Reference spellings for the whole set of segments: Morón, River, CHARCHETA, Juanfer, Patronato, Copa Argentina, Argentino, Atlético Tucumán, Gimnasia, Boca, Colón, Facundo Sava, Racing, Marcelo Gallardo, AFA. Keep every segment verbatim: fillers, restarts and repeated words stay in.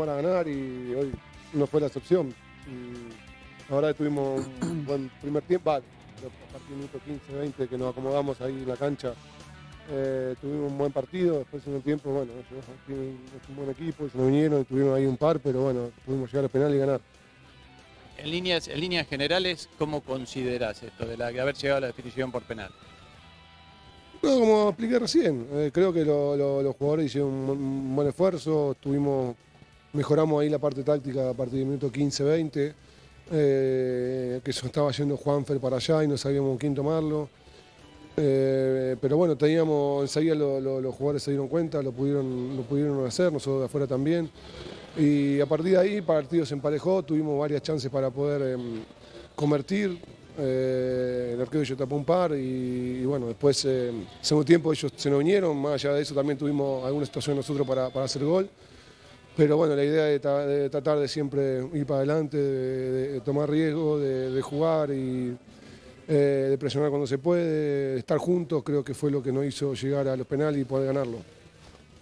jugar a ganar y hoy no fue la excepción. Y ahora tuvimos un buen primer tiempo, vale, a partir del minuto quince, veinte que nos acomodamos ahí en la cancha. Eh, tuvimos un buen partido, después en el tiempo, bueno, es un buen equipo, se nos vinieron, tuvimos ahí un par, pero bueno, pudimos llegar al penal y ganar. En líneas, en líneas generales, ¿cómo considerás esto de, la, de haber llegado a la definición por penal? No, como expliqué recién, eh, creo que lo, lo, los jugadores hicieron un, un buen esfuerzo, tuvimos, mejoramos ahí la parte táctica a partir del minuto quince, veinte, eh, que eso estaba yendo Juanfer para allá y no sabíamos quién tomarlo. Eh, pero bueno, teníamos, enseguida lo, lo, los jugadores se dieron cuenta, lo pudieron, lo pudieron hacer, nosotros de afuera también. Y a partir de ahí, el partido se emparejó, tuvimos varias chances para poder eh, convertir. Eh, el arquero yo tapó un par y, y bueno, después, eh, segundo tiempo ellos se nos vinieron, más allá de eso también tuvimos alguna situación nosotros para, para hacer gol. Pero bueno, la idea de, tra de tratar de siempre ir para adelante, de, de, de tomar riesgo, de, de jugar y... Eh, de presionar cuando se puede, de estar juntos, creo que fue lo que nos hizo llegar a los penales y poder ganarlo.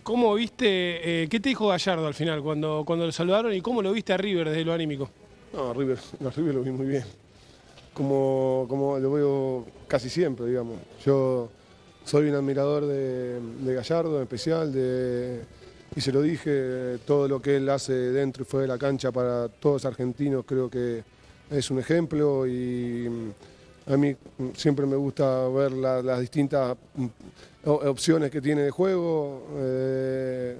¿Cómo viste, eh, qué te dijo Gallardo al final cuando, cuando lo saludaron y cómo lo viste a River desde lo anímico? No, a River, a River lo vi muy bien, como, como lo veo casi siempre, digamos. Yo soy un admirador de, de Gallardo en especial, de, y se lo dije, todo lo que él hace dentro y fuera de la cancha para todos los argentinos creo que es un ejemplo y... A mí siempre me gusta ver la, las distintas opciones que tiene de juego, eh,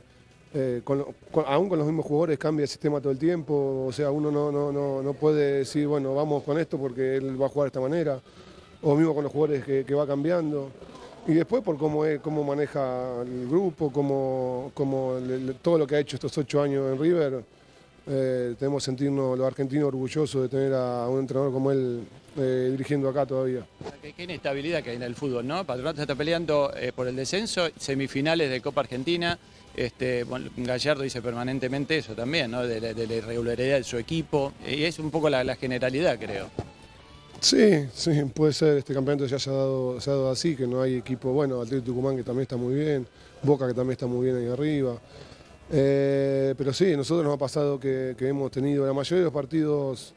eh, con, con, aún con los mismos jugadores cambia el sistema todo el tiempo, o sea, uno no, no, no, no puede decir, bueno, vamos con esto porque él va a jugar de esta manera, o mismo con los jugadores que, que va cambiando. Y después por cómo, es, cómo maneja el grupo, cómo, cómo el, todo lo que ha hecho estos ocho años en River, eh, tenemos que sentirnos los argentinos orgullosos de tener a un entrenador como él, Eh, dirigiendo acá todavía. Qué inestabilidad que hay en el fútbol, ¿no? Patronato se está peleando eh, por el descenso, semifinales de Copa Argentina, este, bueno, Gallardo dice permanentemente eso también, ¿no? De la, de la irregularidad de su equipo, y es un poco la, la generalidad, creo. Sí, sí, puede ser, este campeonato ya se ha dado, se ha dado así, que no hay equipo, bueno, Atlético Tucumán que también está muy bien, Boca que también está muy bien ahí arriba, eh, pero sí, nosotros nos ha pasado que, que hemos tenido la mayoría de los partidos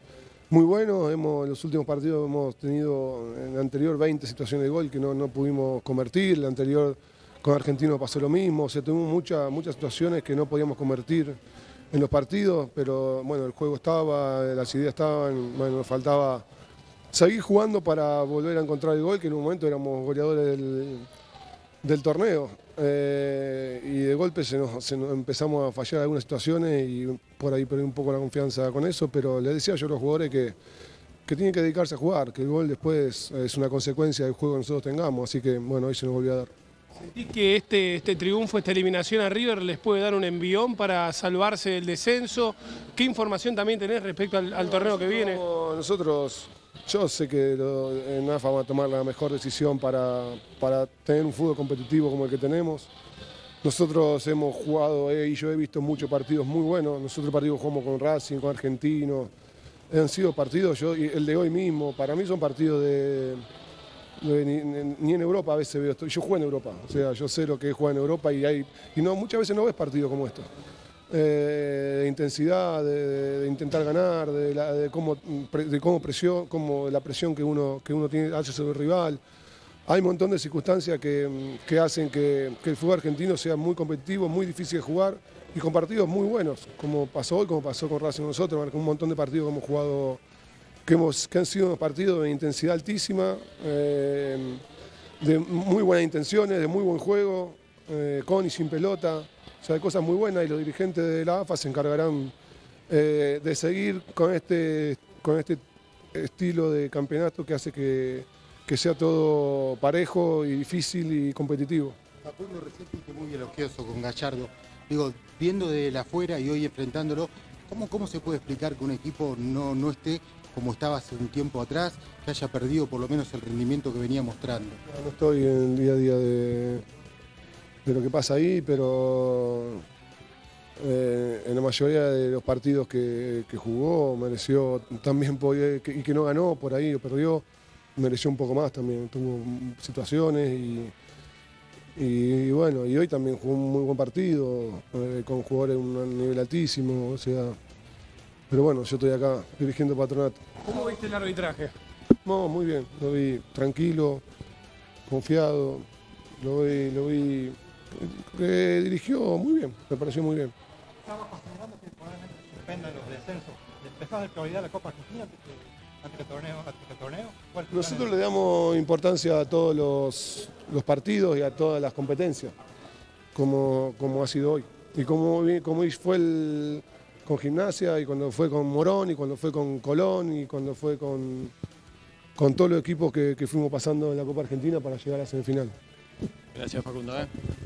muy bueno, hemos, en los últimos partidos hemos tenido en la anterior veinte situaciones de gol que no, no pudimos convertir, la anterior con Argentino pasó lo mismo, o sea, tuvimos muchas, muchas situaciones que no podíamos convertir en los partidos, pero bueno, el juego estaba, las ideas estaban, bueno, nos faltaba seguir jugando para volver a encontrar el gol, que en un momento éramos goleadores del, del torneo, eh, y de golpe se nos, se nos empezamos a fallar algunas situaciones y por ahí perdí un poco la confianza con eso, pero les decía yo a los jugadores que, que tienen que dedicarse a jugar, que el gol después es una consecuencia del juego que nosotros tengamos, así que bueno, hoy se nos volvió a dar. ¿Sentís que este, este triunfo, esta eliminación a River les puede dar un envión para salvarse del descenso? ¿Qué información también tenés respecto al, al torneo que viene? Nosotros... Yo sé que lo, en AFA va a tomar la mejor decisión para, para tener un fútbol competitivo como el que tenemos. Nosotros hemos jugado, eh, y yo he visto muchos partidos muy buenos. Nosotros partidos jugamos con Racing, con Argentino. Han sido partidos, yo, y el de hoy mismo, para mí son partidos de... de ni, ni en Europa a veces veo esto. Yo juego en Europa, o sea, yo sé lo que es jugar en Europa y, hay, y no, muchas veces no ves partidos como estos. Eh, de intensidad, de, de, de intentar ganar, de, la, de cómo, de cómo presión, cómo la presión que uno, que uno tiene, hace sobre el rival. Hay un montón de circunstancias que, que hacen que, que el fútbol argentino sea muy competitivo, muy difícil de jugar y con partidos muy buenos, como pasó hoy, como pasó con Racing nosotros, un montón de partidos que hemos jugado, que, hemos, que han sido unos partidos de intensidad altísima, eh, de muy buenas intenciones, de muy buen juego, eh, con y sin pelota. O sea, hay cosas muy buenas y los dirigentes de la AFA se encargarán eh, de seguir con este, con este estilo de campeonato que hace que, que sea todo parejo y difícil y competitivo. Facundo, recién fuiste muy elogioso con Gallardo. Digo, viendo de afuera y hoy enfrentándolo, ¿cómo, cómo se puede explicar que un equipo no, no esté como estaba hace un tiempo atrás, que haya perdido por lo menos el rendimiento que venía mostrando? No, no estoy en el día a día de... de lo que pasa ahí, pero eh, en la mayoría de los partidos que, que jugó, mereció también, poder, que, y que no ganó por ahí o perdió, mereció un poco más también, tuvo situaciones y, Y, y bueno, y hoy también jugó un muy buen partido, eh, con jugadores de un nivel altísimo, o sea... Pero bueno, yo estoy acá dirigiendo Patronato. ¿Cómo viste el arbitraje? No, muy bien, lo vi tranquilo, confiado, lo vi... Lo vi eh, dirigió muy bien, me pareció muy bien. ¿Estaba considerando que probablemente suspendan los descensos? ¿Despejás de prioridad la Copa Argentina antes que torneo? Antes que torneo? Nosotros le damos importancia a todos los, los partidos y a todas las competencias, como, como ha sido hoy. Y como, como fue el, con Gimnasia, y cuando fue con Morón, y cuando fue con Colón, y cuando fue con, con todos los equipos que, que fuimos pasando en la Copa Argentina para llegar a la semifinal. Gracias, Facundo. ¿eh?